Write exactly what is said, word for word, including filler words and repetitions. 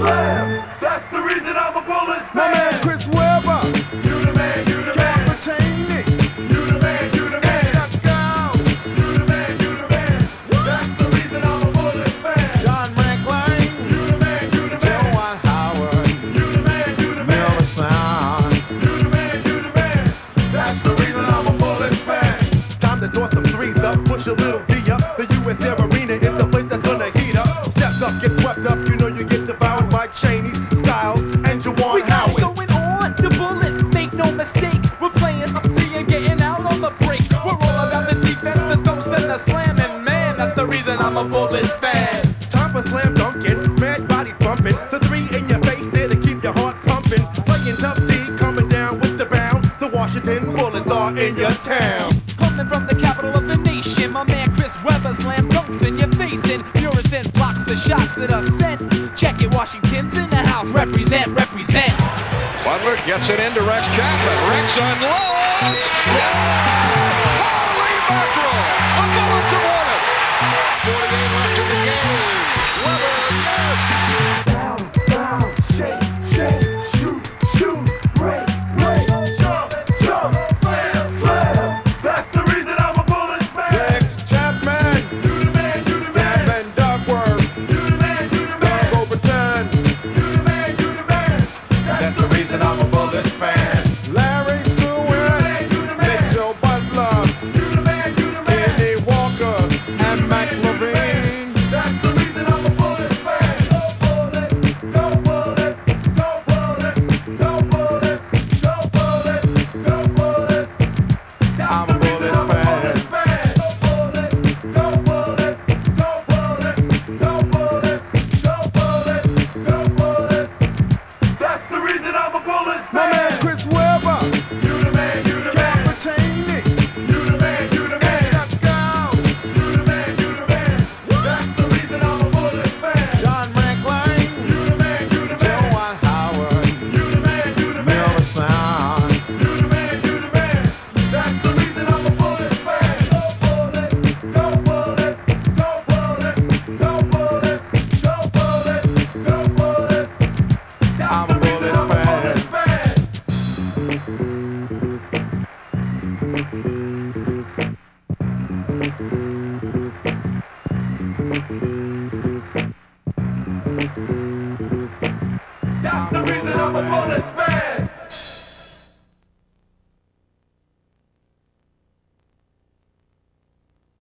slam. That's the reason I'm a Bullets fan. My man Chris Webber, you the man, you the man. Captain Cheney, you the man, you the man. Scott Skiles, you the man, you the man. That's the reason I'm a Bullets fan. John Rankline, you the man, you the man. Juwan Howard, you the man, you the man. Miller Sound, you the man, you the man. That's the reason I'm a Bullets fan. Time to throw some threes up, push a little D up. The U S Air Arena is the place that's gonna heat up. Stepped up, get swept up, you know you get devoured by Cheney, Skiles, and Juwan Howard. We got it going on, the Bullets, make no mistake. We're playing up three and getting out on the break. We're all about the defense, the throws, and the slamming. Man, that's the reason I'm a Bullets fan. Time for slam dunking, mad bodies bumping. The three in your face there to keep your heart pumping. Playing tough D, coming down with the bound. The Washington Bullets are in your town. Coming from the capital of the nation, my man Chris Webber slam dunks in your face, and Murison blocks the shots that are sent. Check it, Washington's in the house. Represent, represent. Butler gets it into Rex Chapman. Rex unloads. Yeah! Holy mackerel! The Bullets have won it. forty-eight left in the game. Weber, yes! That's the reason I'm a Bullets fan.